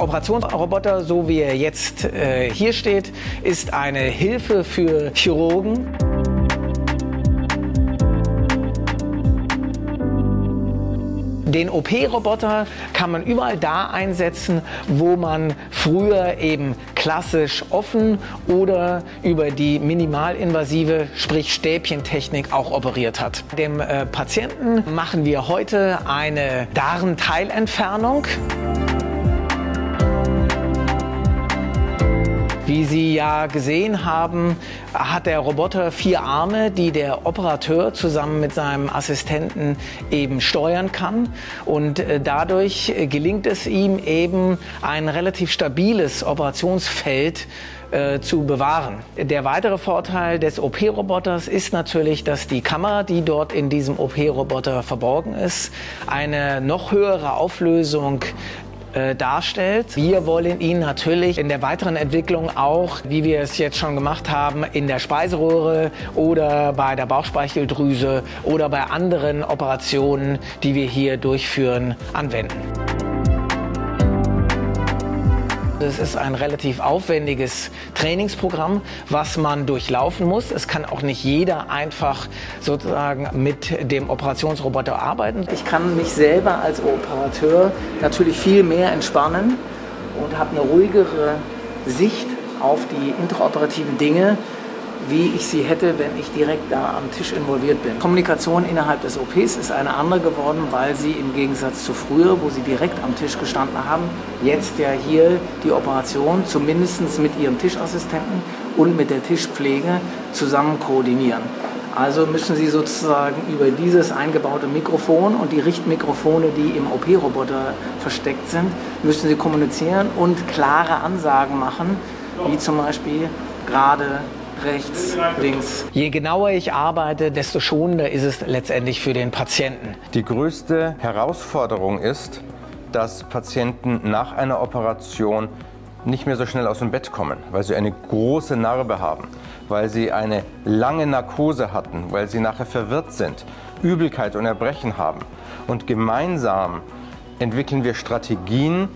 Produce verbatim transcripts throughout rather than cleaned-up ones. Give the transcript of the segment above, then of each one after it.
Operationsroboter, so wie er jetzt äh, hier steht, ist eine Hilfe für Chirurgen. Den O P-Roboter kann man überall da einsetzen, wo man früher eben klassisch offen oder über die minimalinvasive, sprich Stäbchentechnik, auch operiert hat. Dem äh, Patienten machen wir heute eine Darmteilentfernung. Wie Sie ja gesehen haben, hat der Roboter vier Arme, die der Operateur zusammen mit seinem Assistenten eben steuern kann. Und dadurch gelingt es ihm eben, ein relativ stabiles Operationsfeld äh, zu bewahren. Der weitere Vorteil des O P-Roboters ist natürlich, dass die Kamera, die dort in diesem O P-Roboter verborgen ist, eine noch höhere Auflösung darstellt. Wir wollen ihn natürlich in der weiteren Entwicklung auch, wie wir es jetzt schon gemacht haben, in der Speiseröhre oder bei der Bauchspeicheldrüse oder bei anderen Operationen, die wir hier durchführen, anwenden. Es ist ein relativ aufwendiges Trainingsprogramm, was man durchlaufen muss. Es kann auch nicht jeder einfach sozusagen mit dem Operationsroboter arbeiten. Ich kann mich selber als Operateur natürlich viel mehr entspannen und habe eine ruhigere Sicht auf die interoperativen Dinge, wie ich sie hätte, wenn ich direkt da am Tisch involviert bin. Kommunikation innerhalb des O Ps ist eine andere geworden, weil sie im Gegensatz zu früher, wo sie direkt am Tisch gestanden haben, jetzt ja hier die Operation zumindest mit ihrem Tischassistenten und mit der Tischpflege zusammen koordinieren. Also müssen Sie sozusagen über dieses eingebaute Mikrofon und die Richtmikrofone, die im O P-Roboter versteckt sind, müssen Sie kommunizieren und klare Ansagen machen, wie zum Beispiel gerade rechts, links. Je genauer ich arbeite, desto schonender ist es letztendlich für den Patienten. Die größte Herausforderung ist, dass Patienten nach einer Operation nicht mehr so schnell aus dem Bett kommen, weil sie eine große Narbe haben, weil sie eine lange Narkose hatten, weil sie nachher verwirrt sind, Übelkeit und Erbrechen haben. Und gemeinsam entwickeln wir Strategien,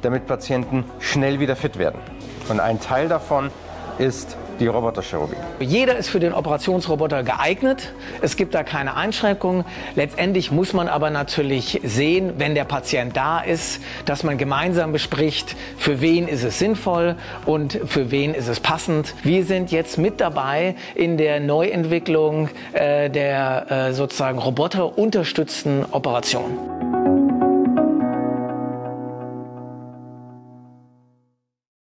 damit Patienten schnell wieder fit werden. Und ein Teil davon ist die Roboterchirurgie. Jeder ist für den Operationsroboter geeignet. Es gibt da keine Einschränkungen. Letztendlich muss man aber natürlich sehen, wenn der Patient da ist, dass man gemeinsam bespricht, für wen ist es sinnvoll und für wen ist es passend. Wir sind jetzt mit dabei in der Neuentwicklung äh, der äh, sozusagen roboterunterstützten Operation.